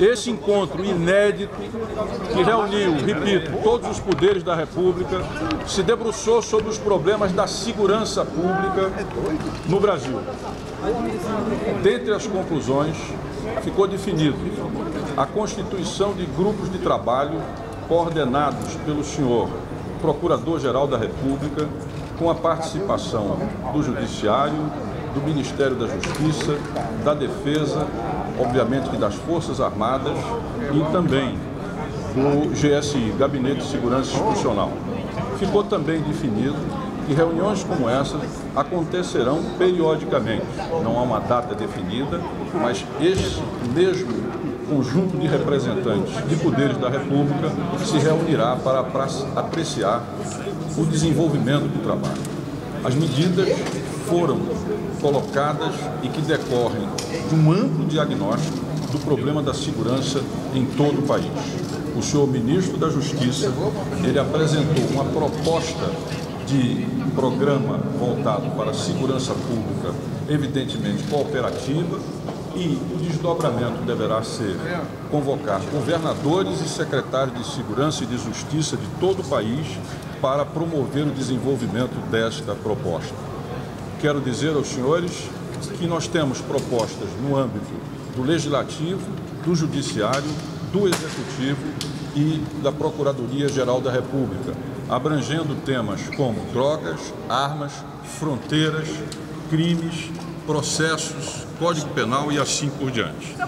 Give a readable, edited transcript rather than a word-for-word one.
Esse encontro inédito, que reuniu, repito, todos os poderes da República, se debruçou sobre os problemas da segurança pública no Brasil. Dentre as conclusões, ficou definido a constituição de grupos de trabalho coordenados pelo senhor Procurador-Geral da República, com a participação do Judiciário, do Ministério da Justiça, da Defesa, obviamente que das Forças Armadas e também do GSI, Gabinete de Segurança Institucional. Ficou também definido que reuniões como essas acontecerão periodicamente. Não há uma data definida, mas esse mesmo conjunto de representantes de poderes da República se reunirá para apreciar o desenvolvimento do trabalho. As medidas foram colocadas e que decorrem de um amplo diagnóstico do problema da segurança em todo o país. O senhor ministro da Justiça, ele apresentou uma proposta de programa voltado para a segurança pública, evidentemente cooperativa, e o desdobramento deverá ser convocar governadores e secretários de Segurança e de Justiça de todo o país para promover o desenvolvimento desta proposta. Quero dizer aos senhores que nós temos propostas no âmbito do Legislativo, do Judiciário, do Executivo e da Procuradoria-Geral da República, abrangendo temas como drogas, armas, fronteiras, crimes, processos, Código Penal e assim por diante.